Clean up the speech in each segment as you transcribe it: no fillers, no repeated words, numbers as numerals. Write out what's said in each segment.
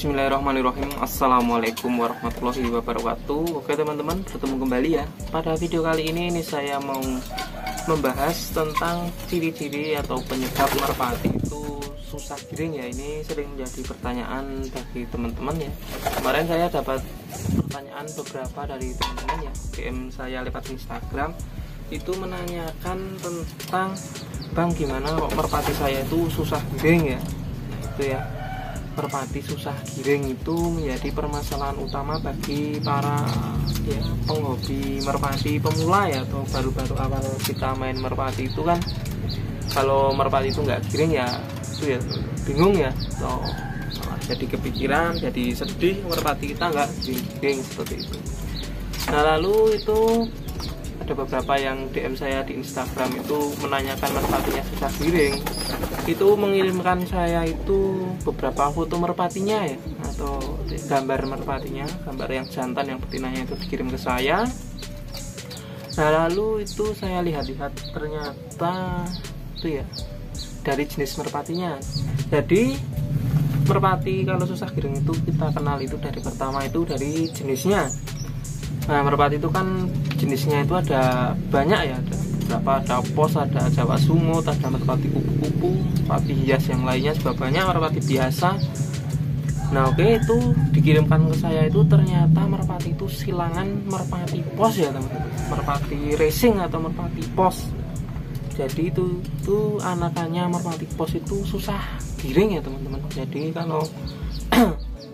Bismillahirrahmanirrahim. Assalamualaikum warahmatullahi wabarakatuh. Oke teman-teman, bertemu kembali ya. Pada video kali ini saya mau membahas tentang ciri-ciri atau penyebab merpati itu susah giring ya. Ini sering menjadi pertanyaan bagi teman-teman ya. Kemarin saya dapat pertanyaan beberapa dari teman-teman ya, DM saya lewat Instagram, itu menanyakan tentang, Bang, gimana kok merpati saya itu susah giring ya. Itu ya, merpati susah giring itu menjadi permasalahan utama bagi para ya, penghobi merpati pemula ya, atau baru-baru awal kita main merpati itu kan, kalau merpati itu nggak giring ya itu ya bingung ya, atau jadi kepikiran, jadi sedih merpati kita nggak giring seperti itu. Nah lalu itu ada beberapa yang DM saya di Instagram itu menanyakan merpatinya susah giring, itu mengirimkan saya itu beberapa foto merpatinya ya, atau gambar merpatinya, gambar yang jantan yang betinanya itu dikirim ke saya. Nah lalu itu saya lihat-lihat, ternyata itu ya dari jenis merpatinya. Jadi merpati kalau susah giring itu kita kenal itu dari pertama itu dari jenisnya. Nah merpati itu kan jenisnya itu ada banyak ya, ada beberapa, ada pos, ada Jawa Sumut, ada merpati kupu-kupu, merpati hias yang lainnya juga banyak, merpati biasa. Nah oke, itu dikirimkan ke saya itu ternyata merpati itu silangan merpati pos ya teman-teman, merpati racing atau merpati pos. Jadi itu anakannya merpati pos itu susah giring ya teman-teman. Jadi kalau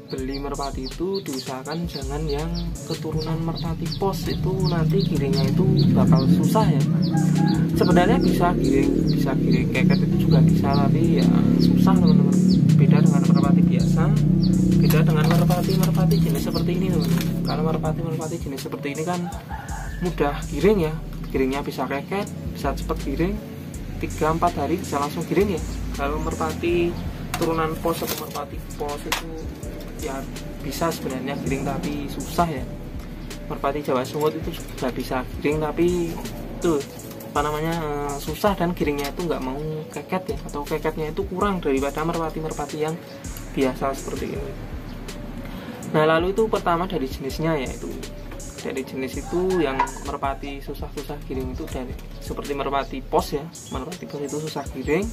beli merpati itu diusahakan jangan yang keturunan merpati pos, itu nanti giringnya itu bakal susah ya. Sebenarnya bisa giring keket itu juga bisa, tapi ya susah teman-teman. Beda dengan merpati biasa, beda dengan merpati jenis seperti ini teman-teman. Kalau merpati jenis seperti ini kan mudah giring ya, giringnya bisa keket, bisa cepat giring, 3-4 hari bisa langsung giring ya. Kalau merpati turunan pos atau merpati pos itu ya bisa sebenarnya giring tapi susah ya. Merpati Jawa Sumut itu juga bisa giring tapi itu susah, dan giringnya itu nggak mau keket ya, atau keketnya itu kurang daripada merpati yang biasa seperti ini. Nah lalu itu pertama dari jenisnya ya, itu dari jenis itu yang merpati susah giring itu dari seperti merpati pos ya. Merpati pos itu susah giring,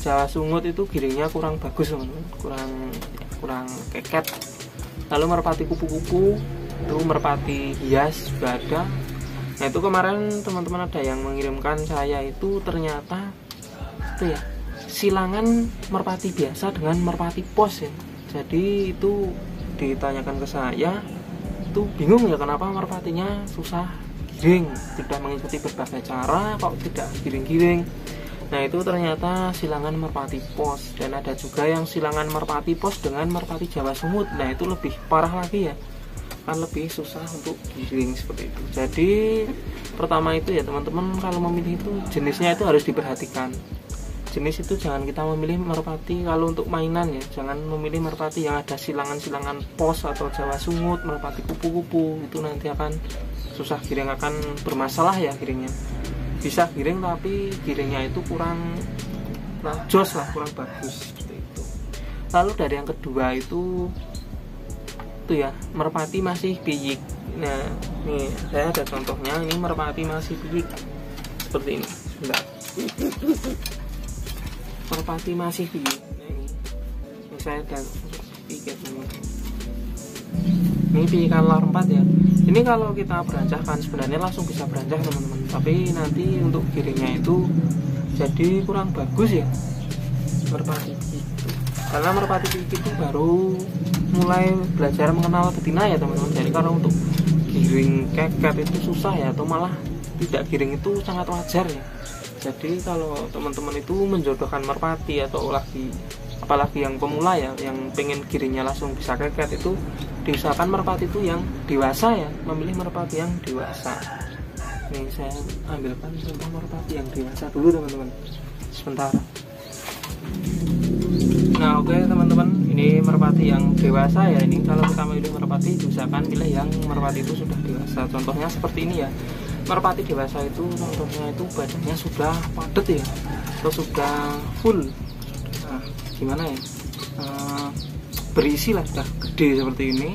Jawa Sumut itu giringnya kurang bagus teman-teman, kurang keket. Lalu merpati kupu-kupu, itu merpati hias juga ada. Nah itu kemarin teman-teman ada yang mengirimkan saya itu ternyata itu ya silangan merpati biasa dengan merpati pos ya. Jadi itu ditanyakan ke saya, itu bingung ya kenapa merpatinya susah giring, tidak mengikuti berbagai cara kok tidak giring-giring. Nah itu ternyata silangan merpati pos, dan ada juga yang silangan merpati pos dengan merpati Jawa Sumut. Nah itu lebih parah lagi ya, kan lebih susah untuk giring seperti itu. Jadi pertama itu ya teman-teman, kalau memilih itu jenisnya itu harus diperhatikan. Jenis itu jangan kita memilih merpati kalau untuk mainan ya, jangan memilih merpati yang ada silangan-silangan pos atau Jawa Sumut, merpati kupu-kupu, itu nanti akan susah giring, akan bermasalah ya giringnya. Bisa giring tapi giringnya itu kurang bagus seperti itu. Lalu dari yang kedua itu ya merpati masih piyik. Nah ini saya ada contohnya, ini merpati masih piyik seperti ini. Sebentar, merpati masih piyik. Nah, ini saya ada tiket ini piyikan lar 4 ya. Ini kalau kita beranjahkan sebenarnya langsung bisa beranjah teman-teman, tapi nanti untuk giringnya itu jadi kurang bagus ya merpati itu. Karena merpati itu baru mulai belajar mengenal betina ya teman-teman. Jadi kalau untuk giring keket itu susah ya, atau malah tidak giring itu sangat wajar ya. Jadi kalau teman-teman itu menjodohkan merpati atau apalagi yang pemula ya, yang pengen giringnya langsung bisa keket, itu diusahakan merpati itu yang dewasa ya, memilih merpati yang dewasa. Nih saya ambilkan contoh merpati yang dewasa dulu teman-teman, sebentar. Nah oke teman-teman, ini merpati yang dewasa ya. Ini kalau kita memilih merpati diusahakan pilih yang merpati itu sudah dewasa. Contohnya seperti ini ya, merpati dewasa itu contohnya itu badannya sudah padat ya, atau sudah full. Gimana ya, berisi lah, sudah gede seperti ini.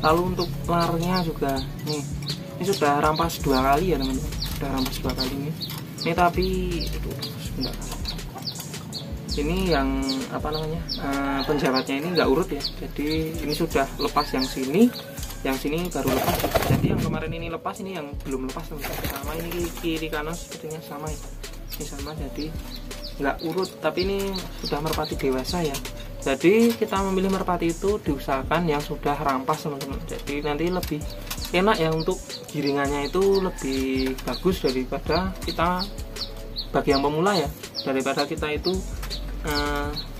Lalu untuk larnya juga nih, ini sudah rampas dua kali ya teman-teman, sudah rampas dua kali ini tapi aduh, sebentar, ini yang apa namanya penjabatnya ini nggak urut ya, jadi ini sudah lepas yang sini, yang sini baru lepas. Jadi yang kemarin ini lepas, ini yang belum lepas teman-teman. Sama ini kiri kanan sepertinya sama ya, ini sama, jadi nggak urut. Tapi ini sudah merpati dewasa ya, jadi kita memilih merpati itu diusahakan yang sudah rampas teman-teman, jadi nanti lebih enak ya, untuk giringannya itu lebih bagus daripada kita bagi yang pemula ya, daripada kita itu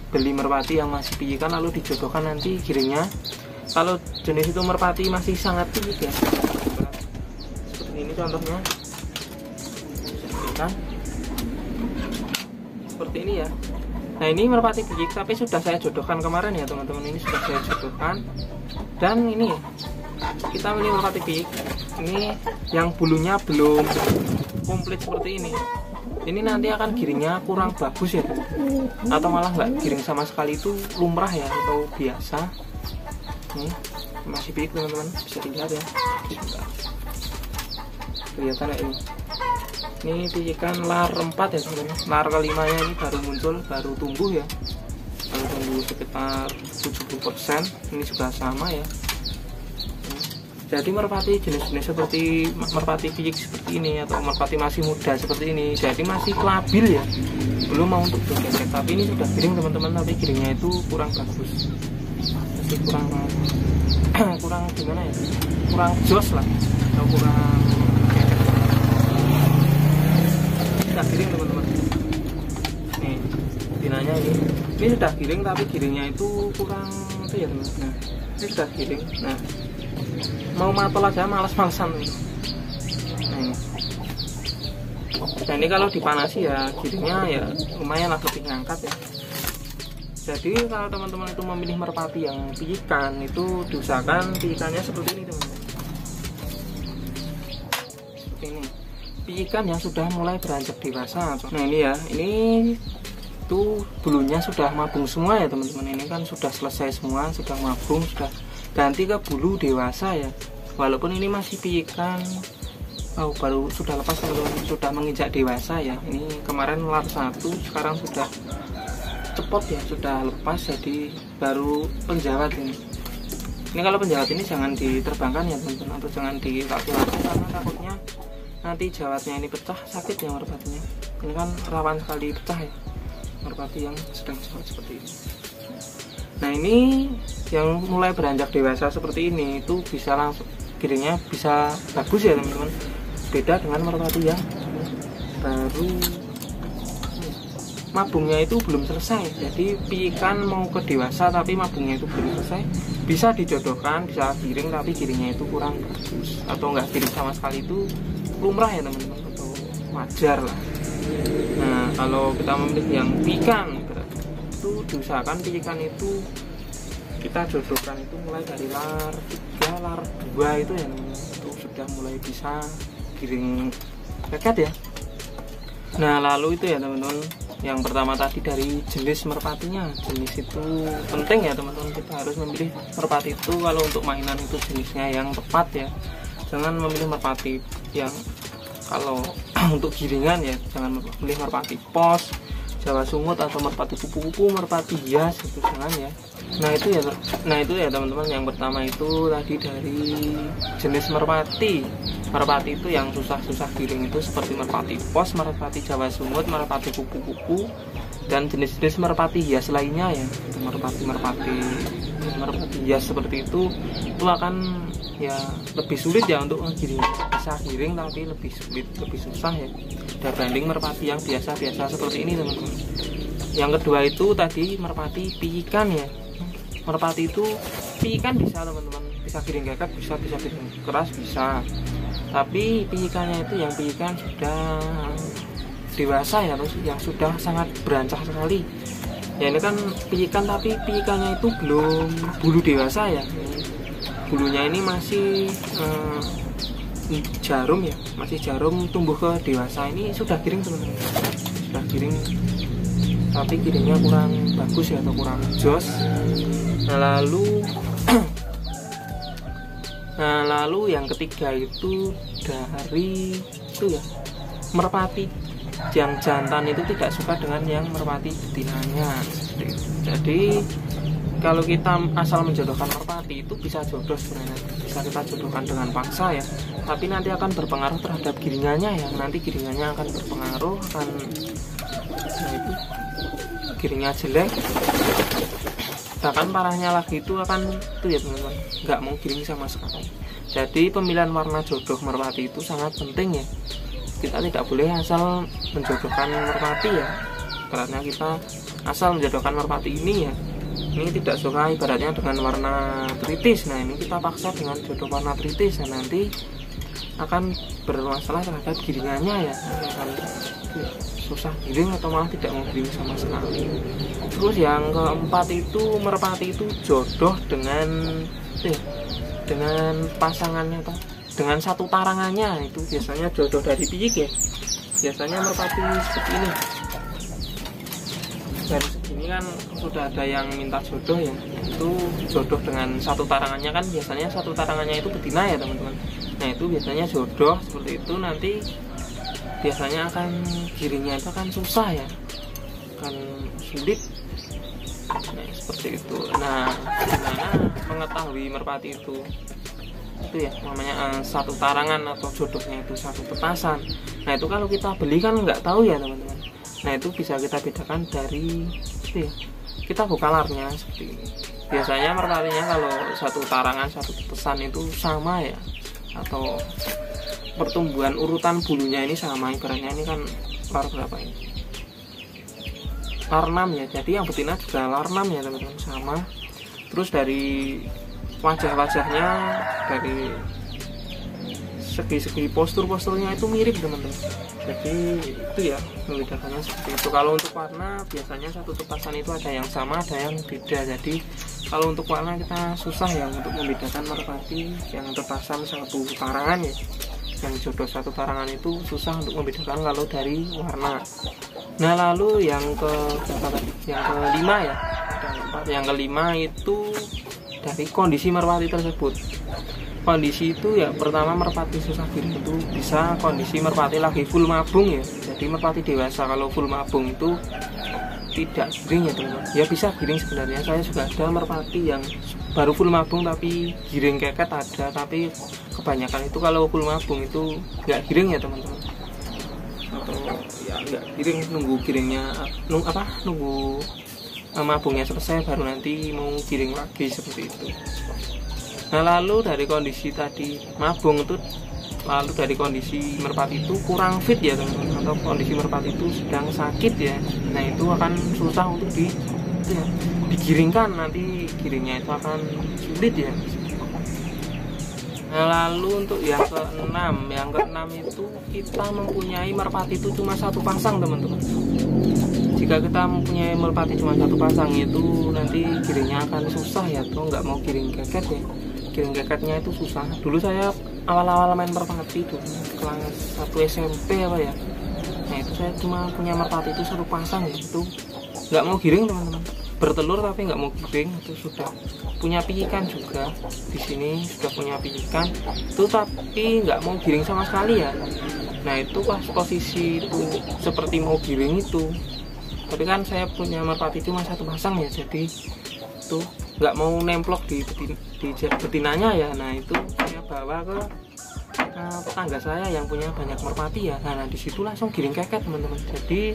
beli merpati yang masih pijikan lalu dijodohkan nanti giringnya. Kalau jenis itu merpati masih sangat pijik ya, seperti ini contohnya, seperti ini ya. Nah ini merpati pijik tapi sudah saya jodohkan kemarin ya teman-teman, ini sudah saya jodohkan. Dan ini kita milih merpati pijik ini yang bulunya belum komplit seperti ini. Ini nanti akan giringnya kurang bagus ya, atau malah nggak giring sama sekali, itu lumrah ya atau biasa. Nih masih pijik teman-teman, bisa dilihat ya, kelihatan ya ini pijikan lar 4 ya teman-teman. Lar kelimanya ini baru muncul, baru tumbuh ya, baru tumbuh sekitar 70%. Ini juga sama ya. Jadi merpati jenis-jenis seperti merpati pijik seperti ini atau merpati masih muda seperti ini, jadi masih labil ya, belum mau untuk bergeser. Tapi ini sudah giring teman-teman, tapi giringnya itu kurang bagus, jadi kurang gimana ya, kurang jos lah, atau kurang sudah giring teman-teman. Nih binanya ini sudah giring tapi giringnya itu kurang itu ya teman-teman. Nah, ini sudah giring, nah mau matol aja males-malesan nih. Nah ini kalau dipanasi ya giringnya ya lumayan lah, lebih ngangkat ya. Jadi kalau teman-teman itu memilih merpati yang pijikan, itu diusahakan pijikannya seperti ini teman-teman, seperti ini, pijikan yang sudah mulai beranjak dewasa. Nah ini ya, ini tuh bulunya sudah mabung semua ya teman-teman, ini kan sudah selesai semua, sudah mabung, sudah ganti ke bulu dewasa ya. Walaupun ini masih pijikan, baru sudah lepas teman-teman, sudah menginjak dewasa ya. Ini kemarin lar 1, sekarang sudah cepot ya, sudah lepas, jadi baru penjawat ini. Ini kalau penjawat ini jangan diterbangkan ya teman-teman, atau jangan dilaku-laku, karena takutnya nanti jawatnya ini pecah, sakit ya merpatinya. Ini kan rawan sekali pecah ya, merpati yang sedang jawat seperti ini. Nah ini yang mulai beranjak dewasa seperti ini itu bisa langsung giringnya bisa bagus ya teman-teman, beda dengan merpati yang baru mabungnya itu belum selesai. Jadi pijikan mau ke dewasa tapi mabungnya itu belum selesai, bisa dijodohkan, bisa giring tapi giringnya itu kurang bagus atau nggak giring sama sekali, itu lumrah ya teman-teman, atau wajar lah. Nah kalau kita memilih yang pijikan itu diusahakan pijikan itu kita jodohkan itu mulai dari lar 3, lar 2 itu ya teman-teman, itu sudah mulai bisa giring dekat ya. Nah lalu itu ya teman-teman, yang pertama tadi dari jenis merpatinya, jenis itu penting ya teman-teman, kita harus memilih merpati itu kalau untuk mainan itu jenisnya yang tepat ya. Jangan memilih merpati yang kalau untuk giringan ya, jangan memilih merpati pos, jawa sungut, atau merpati kupu-kupu, merpati hias itu jangan ya. Nah itu ya teman-teman, yang pertama itu tadi dari jenis merpati. Merpati itu yang susah-susah giring itu seperti merpati pos, merpati jawa sungut, merpati kupu-kupu, dan jenis-jenis merpati hias lainnya ya. Merpati hias seperti itu akan ya lebih sulit ya untuk giring, bisa giring tapi lebih sulit, lebih susah ya, dibanding merpati yang biasa-biasa seperti ini teman-teman. Yang kedua itu tadi merpati pijikan ya. Merpati itu pijikan bisa teman-teman, bisa giring gagak, bisa giring keras bisa, tapi pijikannya itu yang pijikan sudah dewasa ya, yang sudah sangat berancah sekali ya. Ini kan pijikan tapi pijikannya itu belum bulu dewasa ya, bulunya ini masih jarum ya, masih jarum, tumbuh ke dewasa. Ini sudah giring teman-teman, sudah giring tapi giringnya kurang bagus ya, atau kurang jos. Lalu yang ketiga itu dari itu ya, merpati. Yang jantan itu tidak suka dengan yang merpati betinanya. Jadi kalau kita asal menjodohkan merpati itu bisa jodoh sebenarnya, bisa kita jodohkan dengan paksa ya, tapi nanti akan berpengaruh terhadap giringannya ya, nanti giringannya akan berpengaruh, akan itu giringnya jelek, bahkan parahnya lagi itu akan itu ya teman-teman, nggak mau giring sama sekali. Jadi pemilihan warna jodoh merpati itu sangat penting ya, kita tidak boleh asal menjodohkan merpati ya, karena kita asal menjodohkan merpati ini ya, ini tidak suka ibaratnya dengan warna tritis, nah ini kita paksa dengan jodoh warna tritis dan nanti akan bermasalah terhadap giringannya ya, akan susah giring atau malah tidak mau giring sama sekali. Terus yang keempat itu merpati itu jodoh dengan pasangannya atau dengan satu tarangannya, itu biasanya jodoh dari piyik ya, biasanya merpati seperti ini. Dan segini kan sudah ada yang minta jodoh ya, itu jodoh dengan satu tarangannya, kan biasanya satu tarangannya itu betina ya teman-teman, nah itu biasanya jodoh seperti itu, nanti biasanya akan giringnya itu akan susah ya, akan sulit. Nah seperti itu. Nah gimana mengetahui merpati itu ya namanya satu tarangan atau jodohnya itu satu petasan. Nah itu kalau kita beli kan nggak tahu ya teman-teman. Nah itu bisa kita bedakan dari itu ya, kita buka larnya seperti ini. Biasanya merpatinya kalau satu tarangan satu petasan itu sama ya, atau pertumbuhan urutan bulunya ini sama, ibaratnya ini kan lar berapa ini, lar 6 ya, jadi yang betina juga lar 6 ya teman-teman, sama. Terus dari wajah-wajahnya, dari segi-segi posturnya itu mirip teman-teman. Jadi itu ya membedakannya seperti itu. Kalau untuk warna biasanya satu petasan itu ada yang sama ada yang beda, jadi kalau untuk warna kita susah ya untuk membedakan merpati yang petasan satu tarangan ya, yang jodoh satu tarangan itu susah untuk membedakan kalau dari warna. Nah lalu yang kelima ya, yang kelima itu dari kondisi merpati tersebut. Kondisi itu ya pertama merpati susah giring itu bisa kondisi merpati lagi full mabung ya, jadi merpati dewasa kalau full mabung itu tidak giring ya teman-teman, ya bisa giring sebenarnya. Saya juga ada merpati yang baru full mabung tapi giring keket ada, tapi kebanyakan itu kalau full mabung itu nggak giring ya teman-teman, atau ya nggak giring, nunggu giringnya nunggu mabungnya selesai baru nanti mau giring lagi seperti itu. Nah lalu dari kondisi tadi mabung itu, lalu dari kondisi merpati itu kurang fit ya teman-teman, atau kondisi merpati itu sedang sakit ya, nah itu akan susah untuk digiringkan, nanti giringnya itu akan sulit ya. Nah lalu untuk yang keenam itu kita mempunyai merpati itu cuma satu pasang teman-teman. Jika kita mempunyai merpati cuma satu pasang itu nanti giringnya akan susah ya, tuh nggak mau giring keket ya, giring keketnya itu susah. Dulu saya awal-awal main merpati itu kelas 1 SMP apa ya, nah itu saya cuma punya merpati itu satu pasang ya, itu nggak mau giring teman-teman, bertelur tapi nggak mau giring. Itu sudah punya pikikan juga di sini, sudah punya pikikan itu tapi nggak mau giring sama sekali ya. Nah itu pas posisi itu seperti mau giring itu, tapi kan saya punya merpati cuma satu pasang ya, jadi itu nggak mau nemplok di betinanya ya. Nah itu saya bawa ke tetangga saya yang punya banyak merpati ya, nah disitu langsung giring keket teman-teman. Jadi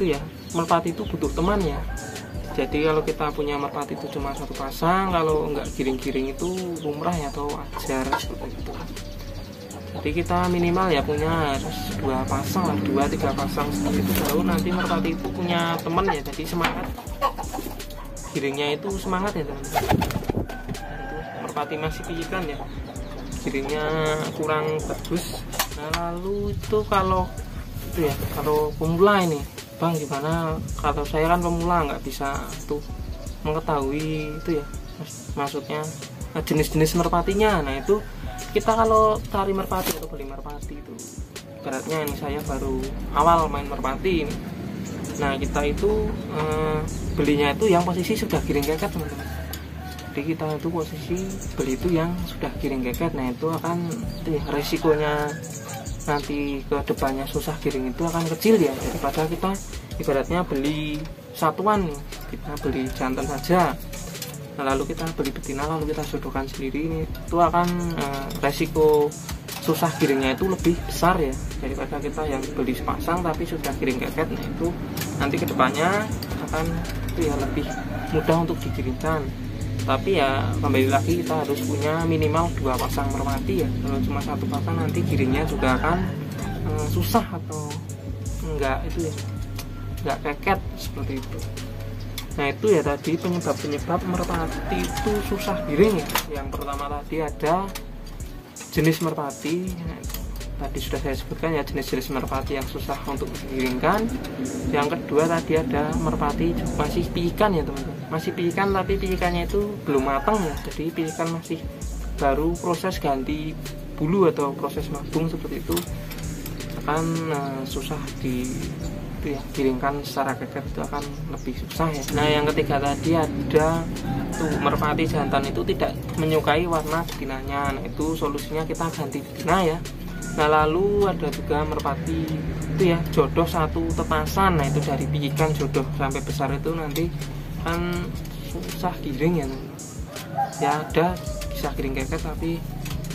itu ya merpati itu butuh teman ya, jadi kalau kita punya merpati itu cuma satu pasang kalau nggak giring-giring itu lumrah ya, atau wajar seperti itu. Jadi kita minimal ya punya harus 2 pasang lah, 2-3 pasang seperti itu, baru nanti merpati itu punya teman ya, jadi semangat giringnya itu semangat ya teman. Merpati masih pijikan ya, giringnya kurang bagus. Nah lalu itu kalau itu ya kalau pemula ini, bang gimana, kalau saya kan pemula nggak bisa tuh mengetahui itu ya maksudnya jenis-jenis merpatinya. Nah itu kita kalau cari merpati atau beli merpati itu beratnya ini, saya baru awal main merpati ini. Nah kita itu belinya itu yang posisi sudah giring keket teman-teman, Jadi kita itu posisi beli itu yang sudah giring keket. Nah itu akan resikonya nanti ke depannya susah giring itu akan kecil ya, daripada kita ibaratnya beli satuan, kita beli jantan saja lalu kita beli betina lalu kita sodokan sendiri, ini itu akan resiko susah giringnya itu lebih besar ya, daripada kita yang beli sepasang tapi sudah giring keket. Nah itu nanti kedepannya akan itu ya lebih mudah untuk digiringkan. Tapi ya kembali lagi kita harus punya minimal 2 pasang merpati ya. Kalau cuma 1 pasang nanti giringnya juga akan susah atau enggak itu ya, enggak keket seperti itu. Nah itu ya tadi penyebab merpati itu susah giring ya. Yang pertama tadi ada jenis merpati. Nah, tadi sudah saya sebutkan ya jenis-jenis merpati yang susah untuk digiringkan. Yang kedua tadi ada merpati masih piikan ya teman-teman. Masih piikan tapi piikannya itu belum matang ya, jadi piikan masih baru proses ganti bulu atau proses mabung seperti itu akan susah digiringkan secara keket, itu akan lebih susah ya. Nah yang ketiga tadi ada tuh merpati jantan itu tidak menyukai warna betinanya. Nah itu solusinya kita ganti betina ya. Nah lalu ada juga merpati itu ya jodoh 1 tepasan. Nah itu dari piikan jodoh sampai besar itu nanti kan susah giring ya, ya ada bisa giring keket tapi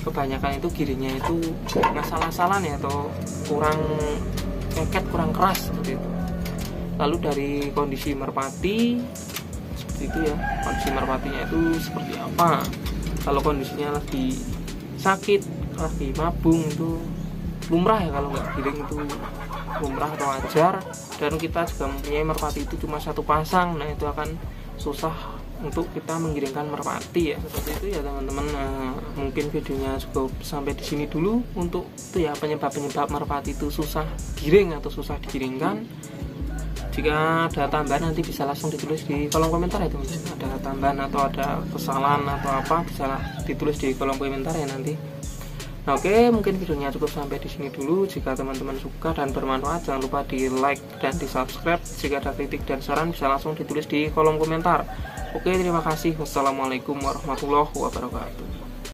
kebanyakan itu giringnya itu ngasal-asalan ya, atau kurang keket, kurang keras seperti itu. Lalu dari kondisi merpati seperti itu ya, kondisi merpatinya itu seperti apa. Kalau kondisinya lagi sakit, lagi mabung itu lumrah ya, kalau nggak giring itu lumrah atau wajar. Dan kita juga mempunyai merpati itu cuma 1 pasang. Nah itu akan susah untuk kita menggiringkan merpati ya, seperti itu ya teman-teman. Nah, mungkin videonya cukup sampai di sini dulu untuk itu ya penyebab merpati itu susah giring atau susah digiringkan. Jika ada tambahan nanti bisa langsung ditulis di kolom komentar ya teman-teman. Ada tambahan atau ada kesalahan atau apa bisa ditulis di kolom komentar ya nanti. Nah, oke, mungkin videonya cukup sampai di sini dulu. Jika teman-teman suka dan bermanfaat, jangan lupa di like dan di subscribe. Jika ada kritik dan saran, bisa langsung ditulis di kolom komentar. Oke, terima kasih. Wassalamualaikum warahmatullahi wabarakatuh.